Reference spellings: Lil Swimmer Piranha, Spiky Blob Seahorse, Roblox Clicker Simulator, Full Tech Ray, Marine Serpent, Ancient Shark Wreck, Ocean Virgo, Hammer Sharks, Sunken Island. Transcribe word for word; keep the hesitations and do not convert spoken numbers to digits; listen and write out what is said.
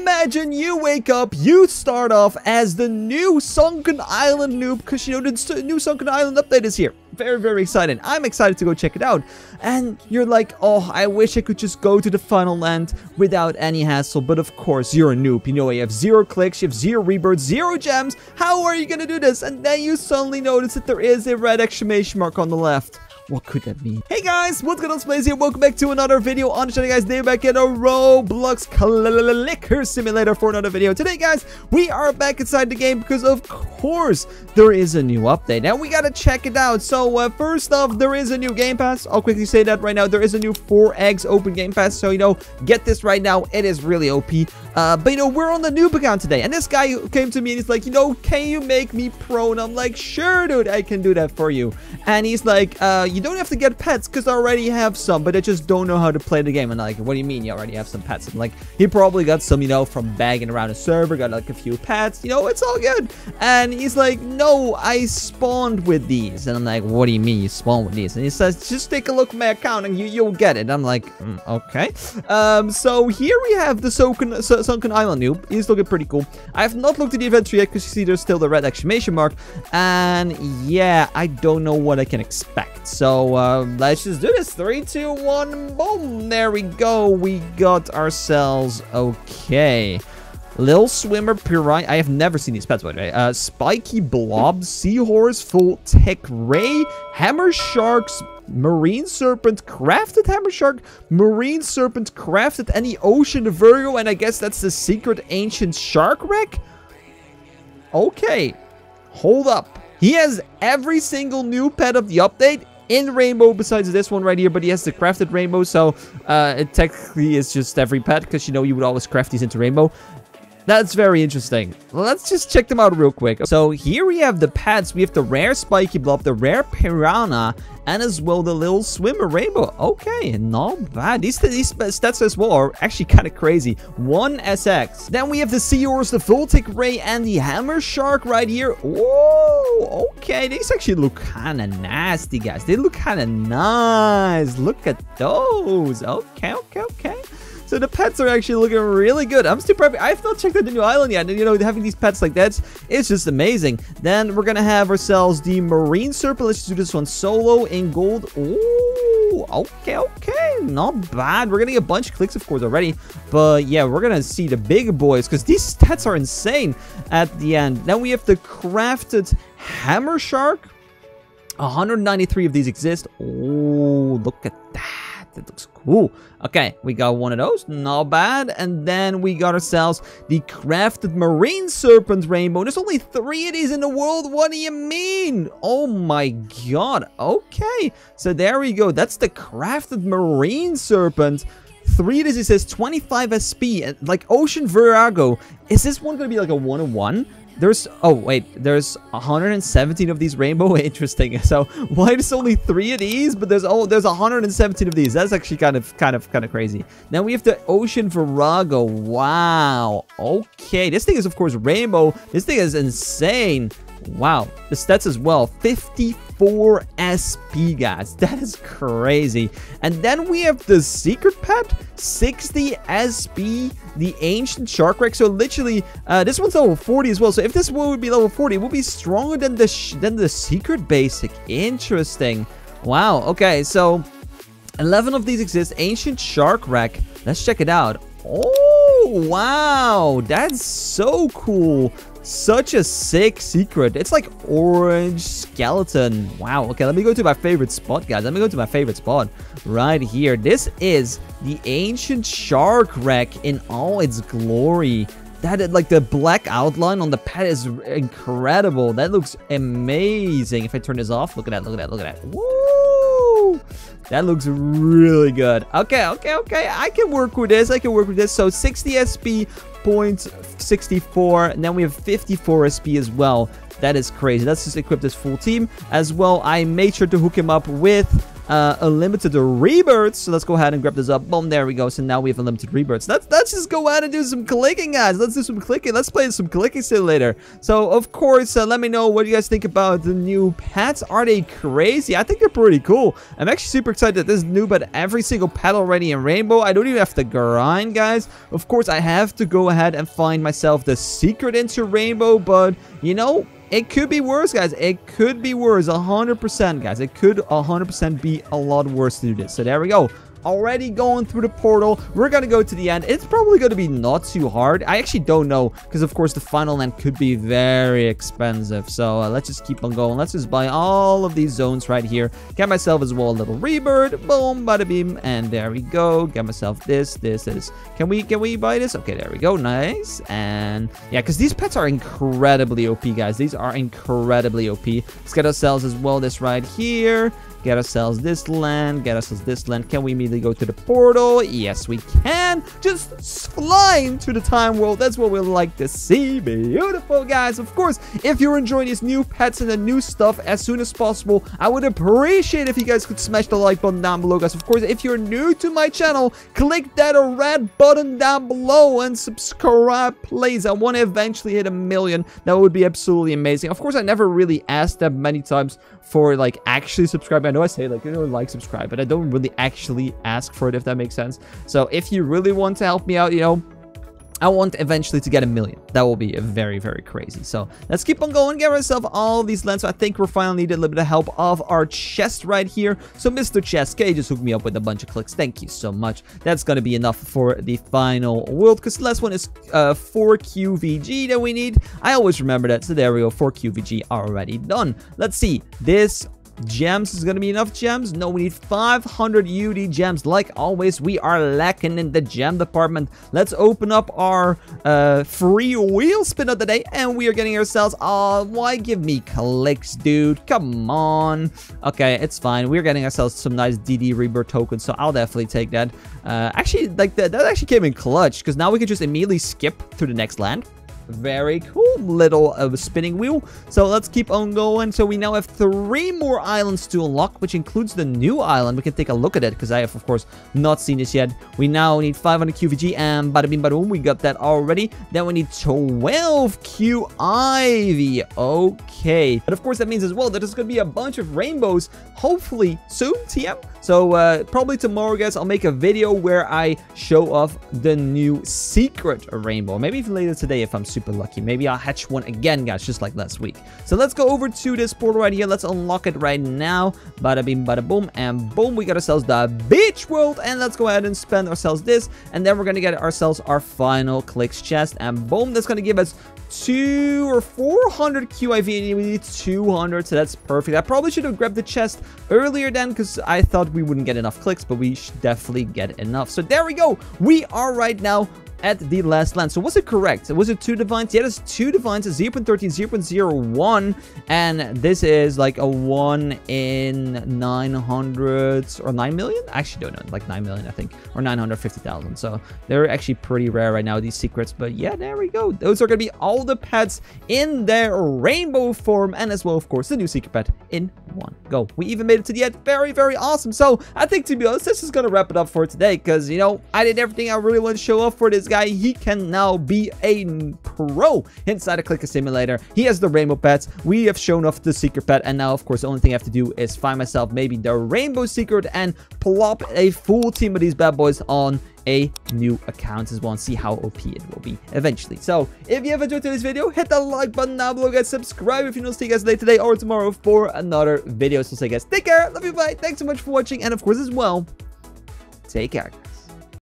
Imagine you wake up, you start off as the new Sunken Island noob, because, you know, the new Sunken Island update is here. Very, very exciting. I'm excited to go check it out. And you're like, oh, I wish I could just go to the final land without any hassle. But of course, you're a noob. You know, you have zero clicks, you have zero rebirths, zero gems. How are you going to do this? And then you suddenly notice that there is a red exclamation mark on the left. What could that mean? Hey guys, what's going on? Plays here. Welcome back to another video on the channel, guys. Today we're back at a Roblox Clicker Simulator for another video. Today, guys, we are back inside the game because, of course, there is a new update. Now we gotta check it out. So uh, first off, there is a new Game Pass. I'll quickly say that right now. There is a new four eggs open Game Pass. So you know, get this right now. It is really O P. Uh, but you know, we're on the noob account today, and this guy came to me and he's like, you know, can you make me pro? And I'm like, sure, dude, I can do that for you. And he's like, uh. you don't have to get pets because I already have some, but I just don't know how to play the game. And like, what do you mean you already have some pets? I'm like, he probably got some, you know, from bagging around a server, got like a few pets, you know, it's all good. And he's like, no, I spawned with these. And I'm like, what do you mean you spawned with these? And he says, just take a look at my account and you, you'll get it. I'm like, mm, okay. Um, so here we have the Sunken, Sunken Island noob. He's looking pretty cool. I have not looked at the inventory yet because you see there's still the red exclamation mark. And yeah, I don't know what I can expect. So So uh, let's just do this. three, two, one, boom. There we go. We got ourselves, okay, Lil Swimmer Piranha. I have never seen these pets, by the way. Uh, Spiky Blob Seahorse, Full Tech Ray, Hammer Sharks, Marine Serpent, Crafted Hammer Shark, Marine Serpent, Crafted, and the Ocean Virgo. And I guess that's the secret Ancient Shark Wreck? Okay. Hold up. He has every single new pet of the update in rainbow besides this one right here, but he has the crafted rainbow, so uh it technically is just every pet, because you know you would always craft these into rainbow. That's very interesting. Let's just check them out real quick. So here we have the pets. We have the rare Spiky Blob, the rare Piranha, and as well the Lil Swimmer rainbow. Okay, not bad. These, these stats as well are actually kind of crazy. one S X. Then we have the Seahorse, the Full Tech Ray, and the Hammer Shark right here. Whoa, okay. These actually look kind of nasty, guys. They look kind of nice. Look at those. Okay, okay, okay. So the pets are actually looking really good. I'm still prepping. I've not checked out the new island yet. And, you know, having these pets like that, it's just amazing. Then we're going to have ourselves the Marine Serpent. Let's just do this one solo in gold. Ooh, okay, okay. Not bad. We're getting a bunch of clicks, of course, already. But, yeah, we're going to see the big boys because these stats are insane at the end. Now we have the crafted Hammer Shark. one hundred ninety-three of these exist. Ooh, look at that. That looks cool. Okay, we got one of those. Not bad. And then we got ourselves the crafted Marine Serpent rainbow. There's only three of these in the world. What do you mean? Oh my god. Okay. So there we go. That's the crafted Marine Serpent. Three of these exist. twenty-five S P. And like Ocean Virgo. Is this one going to be like a one-on-one? There's, oh wait, there's one hundred seventeen of these rainbow. Interesting. So why there's only three of these, but there's oh there's one hundred seventeen of these. That's actually kind of kind of kind of crazy. Now we have the Ocean Virago. Wow. Okay. This thing is of course rainbow. This thing is insane. Wow. The stats as well. fifty-four S P, guys. That is crazy. And then we have the secret pet. sixty S P. The Ancient Shark Wreck. So literally, uh, this one's level forty as well. So if this one would be level forty, it would be stronger than the, sh than the secret basic. Interesting. Wow. Okay. So eleven of these exist. Ancient Shark Wreck. Let's check it out. Oh, wow. That's so cool. Such a sick secret. It's like orange skeleton. Wow. Okay, let me go to my favorite spot, guys. Let me go to my favorite spot right here. This is the Ancient Shark Wreck in all its glory. That, like, the black outline on the pad is incredible. That looks amazing. If I turn this off, look at that, look at that, look at that. Woo! That looks really good. Okay, okay, okay. I can work with this. I can work with this. So sixty S P. zero point six four, and then we have fifty-four S P as well. That is crazy. Let's just equip this full team as well. I made sure to hook him up with Uh, unlimited rebirths. So let's go ahead and grab this up. Boom, there we go. So now we have unlimited rebirths. Let's, let's just go ahead and do some clicking, guys. Let's do some clicking. Let's play some clicking simulator. So, of course, uh, let me know what you guys think about the new pets. Are they crazy? I think they're pretty cool. I'm actually super excited that this is new, but every single pet already in Rainbow. I don't even have to grind, guys. Of course, I have to go ahead and find myself the secret into Rainbow, but, you know, it could be worse, guys. It could be worse. one hundred percent, guys. It could one hundred percent be a lot worse to do this. So there we go. Already going through the portal. We're going to go to the end. It's probably going to be not too hard. I actually don't know because, of course, the final end could be very expensive. So uh, let's just keep on going. Let's just buy all of these zones right here. Get myself as well a little rebirth. Boom, bada beam. And there we go. Get myself this, this, this. Can we, can we buy this? Okay, there we go. Nice. And yeah, because these pets are incredibly O P, guys. These are incredibly O P. Let's get ourselves as well this right here. Get ourselves this land. Get ourselves this land. Can we immediately go to the portal? Yes, we can. Just fly into the time world. That's what we like to see. Beautiful, guys. Of course, if you're enjoying these new pets and the new stuff as soon as possible, I would appreciate if you guys could smash the like button down below, guys. Of course, if you're new to my channel, click that red button down below and subscribe, please. I want to eventually hit a million. That would be absolutely amazing. Of course, I never really asked that many times for, like, actually subscribing. I know I say, like, you know, like, subscribe, but I don't really actually ask for it, if that makes sense. So if you really want to help me out, you know, I want eventually to get a million. That will be very, very crazy. So let's keep on going. Get ourselves all these lands. So I think we're finally needed a little bit of help of our chest right here. So Mister Chest K just hooked me up with a bunch of clicks. Thank you so much. That's going to be enough for the final world, because the last one is uh, four Q V G that we need. I always remember that. So there we go. four Q V G already done. Let's see. This gems is gonna be enough gems. No, we need five hundred U D gems. Like always, we are lacking in the gem department. Let's open up our uh free wheel spin of the day, and we are getting ourselves, oh, why give me clicks, dude? Come on. Okay, it's fine. We're getting ourselves some nice D D rebirth tokens, so I'll definitely take that. Uh actually, like, that that actually came in clutch, because now we can just immediately skip to the next land. Very cool little uh, spinning wheel. So let's keep on going. So we now have three more islands to unlock, which includes the new island. We can take a look at it, because I have, of course, not seen this yet. We now need five hundred Q V G, and bada bing bada boom, we got that already. Then we need twelve Q Ivy. Okay, but of course that means as well that there's gonna be a bunch of rainbows, hopefully soon, T M. So uh, probably tomorrow, guys, I'll make a video where I show off the new secret rainbow. Maybe even later today if I'm super lucky. Maybe I'll hatch one again, guys, just like last week. So let's go over to this portal right here. Let's unlock it right now. Bada bing, bada boom, and boom. We got ourselves the beach world, and let's go ahead and spend ourselves this, and then we're going to get ourselves our final clicks chest, and boom. That's going to give us two or four hundred Q I V, and we need two hundred, so that's perfect. I probably should have grabbed the chest earlier then, because I thought we wouldn't get enough clicks, but we should definitely get enough. So there we go. We are right now at the last land. So was it correct? Was it two divines? Yeah, there's two divines, zero point one three, zero point zero one, and this is like a one in nine hundred or nine million. I actually don't know, like nine million, I think, or nine hundred fifty thousand. So they're actually pretty rare right now, these secrets. But yeah, there we go. Those are going to be all the pets in their rainbow form, and as well, of course, the new secret pet in one go. We even made it to the end. Very, very awesome. So I think, to be honest, this is going to wrap it up for today, because, you know, I did everything I really want to show off for this guy. He can now be a pro inside a clicker simulator. He has the rainbow pets. We have shown off the secret pet, and now, of course, the only thing I have to do is find myself maybe the rainbow secret and plop a full team of these bad boys on a new account as well, and see how O P it will be eventually. So if you have enjoyed today's video, hit that like button down below, guys. Subscribe if you don't. See you guys later today or tomorrow for another video. So say, guys, take care. Love you. Bye. Thanks so much for watching, and of course as well, take care, guys.